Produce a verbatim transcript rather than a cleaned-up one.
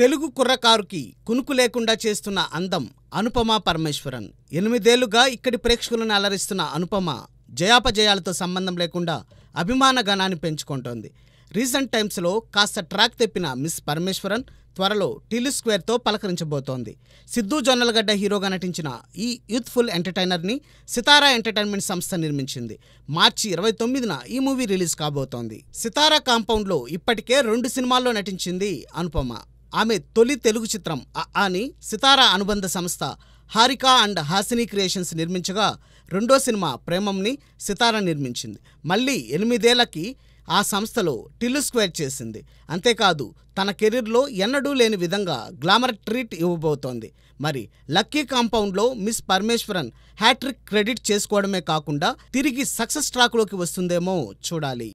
తెలుగు కుర్రకారుకి కునుకు లేకుండా చేస్తున్న అందం అనుపమ పరమేశ్వరన్. ఎనిమిదేళ్లుగా ఇక్కడి ప్రేక్షకులను అలరిస్తున్న అనుపమ జయాపజయాలతో సంబంధం లేకుండా అభిమాన గణాన్ని పెంచుకుంటోంది. రీసెంట్ టైమ్స్లో కాస్త ట్రాక్ తెప్పిన మిస్ పరమేశ్వరన్ త్వరలో టిల్లు స్క్వేర్తో పలకరించబోతోంది. సిద్ధూ జొన్నలగడ్డ హీరోగా నటించిన ఈ యూత్ఫుల్ ఎంటర్టైనర్ని సితారా ఎంటర్టైన్మెంట్ సంస్థ నిర్మించింది. మార్చి ఇరవై తొమ్మిదిన ఈ మూవీ రిలీజ్ కాబోతోంది. సితారా కాంపౌండ్లో ఇప్పటికే రెండు సినిమాల్లో నటించింది అనుపమ. ఆమె తొలి తెలుగు చిత్రం అని సితారా అనుబంధ సంస్థ హారిక అండ్ హాసిని క్రియేషన్స్ నిర్మించగా, రెండో సినిమా ప్రేమంని సితారా నిర్మించింది. మళ్ళీ ఎనిమిదేళ్లకి ఆ సంస్థలో టిల్లు స్క్వేర్ చేసింది. అంతేకాదు తన కెరీర్లో ఎన్నడూ లేని విధంగా గ్లామర్ ట్రీట్ ఇవ్వబోతోంది. మరి లక్కీ కాంపౌండ్లో మిస్ పరమేశ్వరన్ హ్యాట్రిక్ క్రెడిట్ చేసుకోవడమే కాకుండా తిరిగి సక్సెస్ ట్రాక్లోకి వస్తుందేమో చూడాలి.